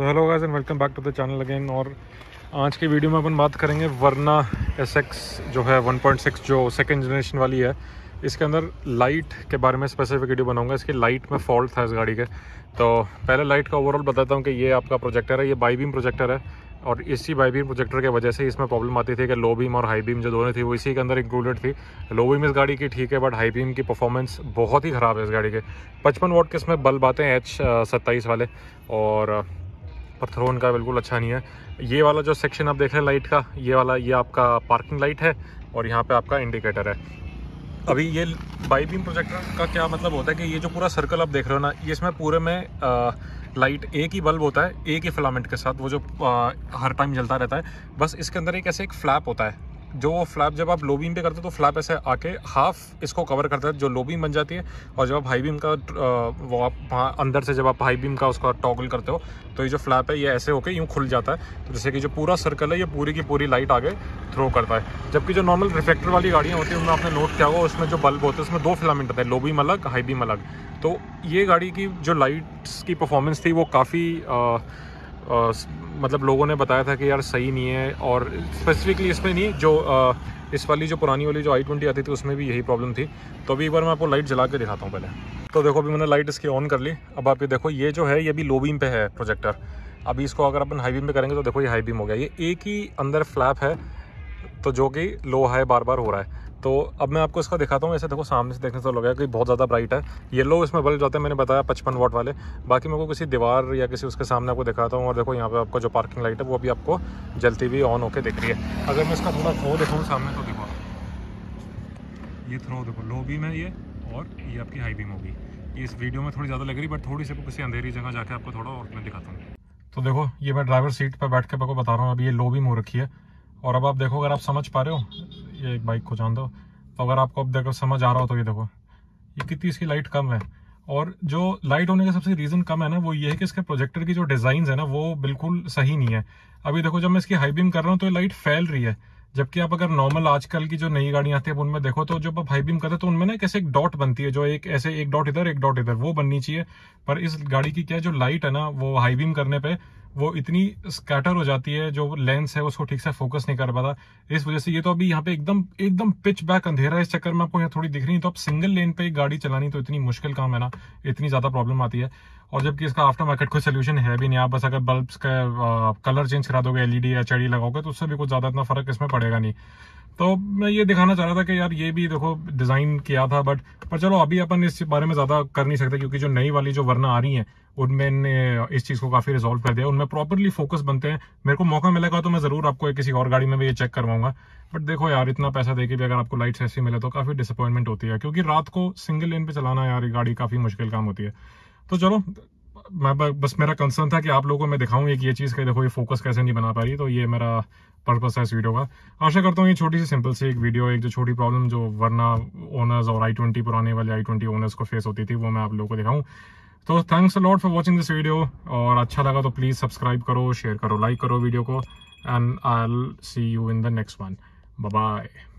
So hello guys and welcome back to the channel again. और आज की video में अपन बात करेंगे वर्ना SX जो है 1.6 जो सेकंड जनरेशन वाली है, इसके अंदर लाइट के बारे में स्पेसिफिक वीडियो बनाऊंगा। इसके लाइट में फॉल्ट था इस गाड़ी के, तो पहले लाइट का ओवरऑल बताता हूँ कि ये आपका प्रोजेक्टर है, ये बाई बीम प्रोजेक्टर है और इसी बाई बीम प्रोजेक्टर की वजह से इसमें प्रॉब्लम आती थी कि लो बीम और हाई बीम जो दोनों थी वो इसी के अंदर इंक्लूडेड थी। लो बीम इस गाड़ी की ठीक है बट हाई बीम की परफॉर्मेंस बहुत ही ख़राब है इस गाड़ी के। 55 वाट के इसमें बल्ब आते हैं H27 वाले और पथरों का बिल्कुल अच्छा नहीं है। ये वाला जो सेक्शन आप देख रहे हैं लाइट का, ये वाला ये आपका पार्किंग लाइट है और यहाँ पर आपका इंडिकेटर है। अभी ये बाई बीम प्रोजेक्टर का क्या मतलब होता है कि ये जो पूरा सर्कल आप देख रहे हो ना, ये इसमें पूरे में लाइट एक ही बल्ब होता है एक ही फिलामेंट के साथ, वो जो हर टाइम जलता रहता है। बस इसके अंदर एक ऐसे एक फ्लैप होता है, जो वो फ्लैप जब आप लो बीम पे करते हो तो फ्लैप ऐसे आके हाफ इसको कवर करता है जो लो बीम बन जाती है। और जब आप हाई बीम का वो आप अंदर से जब आप हाई बीम का उसका टॉगल करते हो तो ये जो फ्लैप है ये ऐसे होके यूँ खुल जाता है, तो जैसे कि जो पूरा सर्कल है ये पूरी की पूरी लाइट आगे थ्रो करता है। जबकि जो नॉर्मल रिफ्लेक्टर वाली गाड़ियाँ होती हैं उनमें आपने नोट किया होगा उसमें जो बल्ब होते हैं उसमें दो फिलामेंट होते हैं, लो बीम अलग हाई बीम अलग। तो ये गाड़ी की जो लाइट्स की परफॉर्मेंस थी वो काफ़ी मतलब लोगों ने बताया था कि यार सही नहीं है। और स्पेसिफिकली इसमें नहीं, जो इस वाली जो पुरानी वाली जो i20 आती थी उसमें भी यही प्रॉब्लम थी। तो अभी एक बार मैं आपको लाइट जला के दिखाता हूँ। पहले तो देखो अभी मैंने लाइट इसकी ऑन कर ली। अब आप ये देखो ये जो है ये भी लो बीम पे है प्रोजेक्टर। अभी इसको अगर अपन हाई बीम पे करेंगे तो देखो ये हाई बीम हो गया, ये एक ही अंदर फ्लैप है तो जो कि लो हाई बार बार हो रहा है। तो अब मैं आपको इसका दिखाता हूँ। ऐसे देखो सामने से देखने से लग गया कि बहुत ज़्यादा ब्राइट है। ये लो इसमें बल्ब जाते हैं, मैंने बताया 55 वाट वाले। बाकी मेरे को किसी दीवार या किसी उसके सामने आपको दिखाता हूँ। और देखो यहाँ पे आपका जो पार्किंग लाइट है वो अभी आपको जलती हुई ऑन होकर दिख रही है। अगर मैं इसका थोड़ा थ्रो दिखाऊँ सामने तो देखो ये थ्रो देखो लो बीम है ये और ये आपकी हाई बीम होगी। ये इस वीडियो में थोड़ी ज़्यादा लग रही बट थोड़ी सी किसी अंधेरी जगह जाकर आपको थोड़ा और मैं दिखाता हूँ। तो देखो ये मैं ड्राइवर सीट पर बैठ के आपको बता रहा हूँ, अभी ये लो बीम हो रखी है। और अब आप देखो अगर आप समझ पा रहे हो, ये एक बाइक को जान दो, तो अगर आपको अब देखो समझ आ रहा हो तो ये देखो ये कितनी इसकी लाइट कम है। और जो लाइट होने का सबसे रीज़न कम है ना वो ये है कि इसके प्रोजेक्टर की जो डिज़ाइन है ना वो बिल्कुल सही नहीं है। अभी देखो जब मैं इसकी हाई बीम कर रहा हूँ तो ये लाइट फैल रही है, जबकि आप अगर नॉर्मल आजकल की जो नई गाड़ियाँ आती है उनमें देखो तो जब आप हाई बीम करते हैं तो उनमें ना कैसे एक डॉट बनती है, जो एक ऐसे एक डॉट इधर वो बननी चाहिए। पर इस गाड़ी की क्या जो लाइट है ना वो हाई बीम करने पर वो इतनी स्कैटर हो जाती है, जो लेंस है उसको ठीक से फोकस नहीं कर पाता। इस वजह से ये तो अभी यहाँ पे एकदम पिच बैक अंधेरा है, इस चक्कर में आपको यहाँ थोड़ी दिख रही है। तो आप सिंगल लेन पे गाड़ी चलानी तो इतनी मुश्किल काम है ना, इतनी ज़्यादा प्रॉब्लम आती है। और जबकि इसका आफ्टर मार्केट कोई सोल्यूशन है भी नहीं। आप बस अगर बल्ब्स का कलर चेंज करा दोगे LED या HID लगाओगे तो उससे भी कुछ ज़्यादा इतना फ़र्क इसमें पड़ेगा नहीं। तो मैं ये दिखाना चाह रहा था कि यार ये भी देखो डिज़ाइन किया था बट पर चलो अभी अपन इस बारे में ज़्यादा कर नहीं सकते क्योंकि जो नई वाली जो वर्ना आ रही है उनमें इस चीज़ को काफ़ी रिजॉल्व कर दिया, उनमें प्रॉपरली फोकस बनते हैं। मेरे को मौका मिलेगा तो मैं ज़रूर आपको किसी और गाड़ी में भी ये चेक करवाऊंगा। बट देखो यार इतना पैसा देके भी अगर आपको लाइट्स ऐसी मिले तो काफ़ी डिसअपॉइंटमेंट होती है, क्योंकि रात को सिंगल लेन पर चलाना यार गाड़ी काफ़ी मुश्किल काम होती है। तो चलो मैं बस मेरा कंसर्न था कि आप लोगों को मैं दिखाऊं एक ये चीज़ कि देखो ये फोकस कैसे नहीं बना पा रही। तो ये मेरा पर्पस है इस वीडियो का। आशा करता हूँ ये छोटी सी सिंपल सी एक वीडियो, एक जो छोटी प्रॉब्लम जो वर्ना ओनर्स और i20 पुराने वाले i20 ओनर्स को फेस होती थी वो मैं आप लोगों को दिखाऊँ। तो thanks a lot for watching this video. और अच्छा लगा तो प्लीज़ सब्सक्राइब करो, शेयर करो, लाइक करो वीडियो को। And I will see you in the next one. Bye bye.